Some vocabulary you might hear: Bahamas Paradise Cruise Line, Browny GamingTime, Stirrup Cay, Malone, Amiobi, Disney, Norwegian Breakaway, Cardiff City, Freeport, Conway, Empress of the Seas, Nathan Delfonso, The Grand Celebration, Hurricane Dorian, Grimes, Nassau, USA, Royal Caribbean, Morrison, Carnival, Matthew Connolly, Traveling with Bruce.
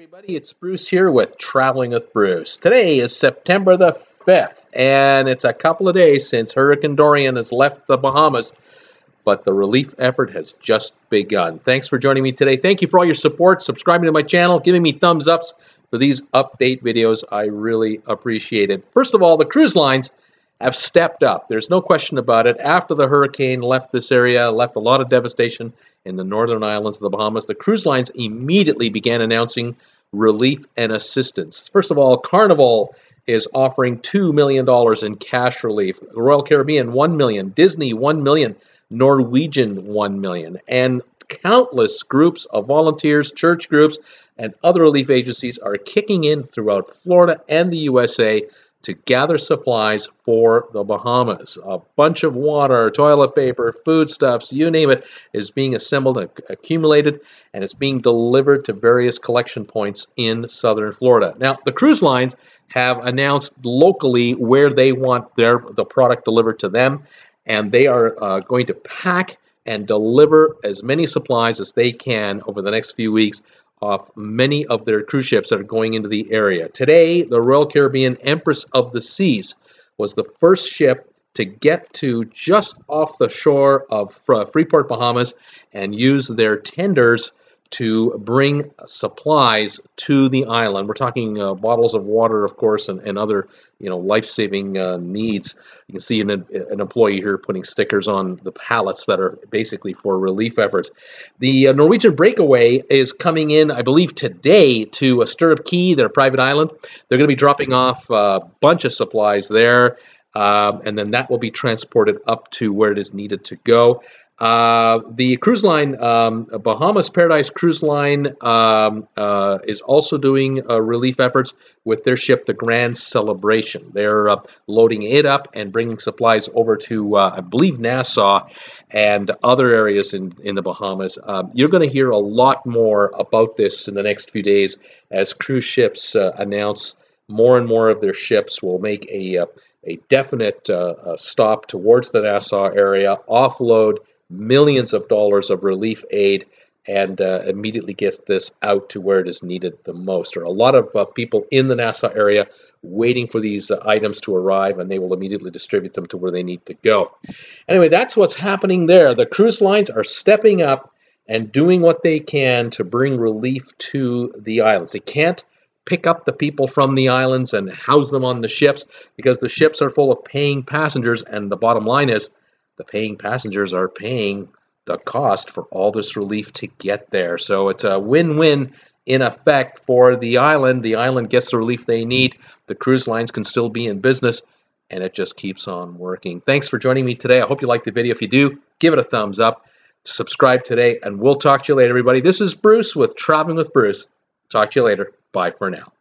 everybody, it's Bruce here with Traveling with Bruce. Today is September the 5th, and it's a couple of days since Hurricane Dorian has left the Bahamas, but the relief effort has just begun. Thanks for joining me today. Thank you for all your support, subscribing to my channel, giving me thumbs ups for these update videos. I really appreciate it. First of all, the cruise lines have stepped up. There's no question about it. After the hurricane left this area, left a lot of devastation in the northern islands of the Bahamas, the cruise lines immediately began announcing relief and assistance. First of all, Carnival is offering $2 million in cash relief. Royal Caribbean, $1 million. Disney, $1 million. Norwegian, $1 million. And countless groups of volunteers, church groups, and other relief agencies are kicking in throughout Florida and the USA to gather supplies for the Bahamas. A bunch of water, toilet paper, foodstuffs, you name it, is being assembled and accumulated, and it's being delivered to various collection points in southern Florida. Now, the cruise lines have announced locally where they want the product delivered to them, and they are going to pack and deliver as many supplies as they can over the next few weeks off many of their cruise ships that are going into the area. Today, the Royal Caribbean Empress of the Seas was the first ship to get to just off the shore of Freeport, Bahamas, and use their tenders to bring supplies to the island. We're talking bottles of water, of course, and other, life-saving needs. You can see an employee here putting stickers on the pallets that are basically for relief efforts. The Norwegian Breakaway is coming in, I believe, today to Stirrup Cay, their private island. They're going to be dropping off a bunch of supplies there, and then that will be transported up to where it is needed to go. The cruise line, Bahamas Paradise Cruise Line, is also doing relief efforts with their ship, The Grand Celebration. They're loading it up and bringing supplies over to, I believe, Nassau and other areas in the Bahamas. You're going to hear a lot more about this in the next few days as cruise ships announce more and more of their ships will make a definite stop towards the Nassau area, offload millions of dollars of relief aid, and immediately gets this out to where it is needed the most. There are a lot of people in the Nassau area waiting for these items to arrive, and they will immediately distribute them to where they need to go. Anyway, that's what's happening there. The cruise lines are stepping up and doing what they can to bring relief to the islands. They can't pick up the people from the islands and house them on the ships because the ships are full of paying passengers, and the bottom line is the paying passengers are paying the cost for all this relief to get there. So it's a win-win in effect for the island. The island gets the relief they need. The cruise lines can still be in business, and it just keeps on working. Thanks for joining me today. I hope you liked the video. If you do, give it a thumbs up. Subscribe today, and we'll talk to you later, everybody. This is Bruce with Traveling with Bruce. Talk to you later. Bye for now.